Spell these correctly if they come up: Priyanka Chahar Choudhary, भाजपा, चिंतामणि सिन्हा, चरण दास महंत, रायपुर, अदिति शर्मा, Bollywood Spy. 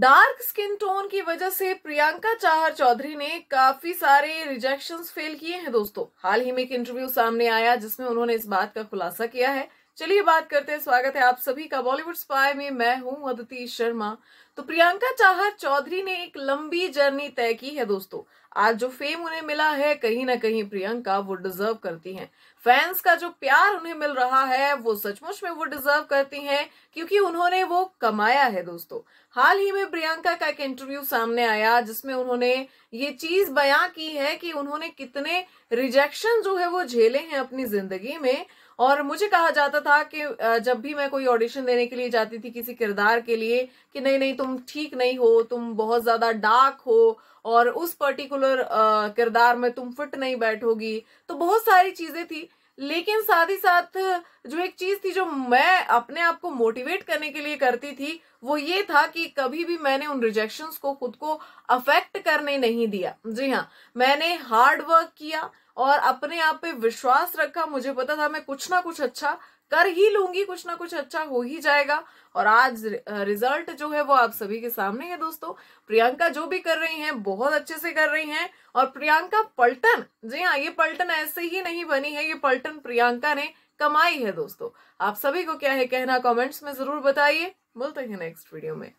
Dark skin tone की वजह से प्रियंका चाहर चौधरी ने काफी सारे रिजेक्शंस फेल किए हैं दोस्तों। हाल ही में एक इंटरव्यू सामने आया जिसमें उन्होंने इस बात का खुलासा किया है। चलिए बात करते हैं। स्वागत है आप सभी का बॉलीवुड स्पाई में, मैं हूं अदिति शर्मा। तो प्रियंका चाहर चौधरी ने एक लंबी जर्नी तय की है दोस्तों। आज जो फेम उन्हें मिला है, कहीं ना कहीं प्रियंका वो डिजर्व करती हैं। फैंस का जो प्यार उन्हें मिल रहा है वो सचमुच में वो डिजर्व करती हैं, क्योंकि उन्होंने वो कमाया है दोस्तों। हाल ही में प्रियंका का एक इंटरव्यू सामने आया जिसमें उन्होंने ये चीज बयां की है कि उन्होंने कितने रिजेक्शन जो है वो झेले हैं अपनी जिंदगी में। और मुझे कहा जाता था कि जब भी मैं कोई ऑडिशन देने के लिए जाती थी किसी किरदार के लिए कि नहीं नहीं तुम ठीक नहीं हो, तुम बहुत ज्यादा डार्क हो और उस पर्टिकुलर किरदार में तुम फिट नहीं बैठोगी, तो बहुत सारी चीजें थी। लेकिन साथ ही साथ जो एक चीज थी जो मैं अपने आप को मोटिवेट करने के लिए करती थी वो ये था कि कभी भी मैंने उन रिजेक्शंस को खुद को अफेक्ट करने नहीं दिया। जी हाँ, मैंने हार्ड वर्क किया और अपने आप पे विश्वास रखा। मुझे पता था मैं कुछ ना कुछ अच्छा कर ही लूंगी, कुछ ना कुछ अच्छा हो ही जाएगा। और आज रिजल्ट जो है वो आप सभी के सामने है दोस्तों। प्रियंका जो भी कर रही हैं बहुत अच्छे से कर रही हैं। और प्रियंका पलटन, जी हाँ, ये पलटन ऐसे ही नहीं बनी है, ये पलटन प्रियंका ने कमाई है दोस्तों। आप सभी को क्या है कहना, कमेंट्स में जरूर बताइए। मिलते हैं नेक्स्ट वीडियो में।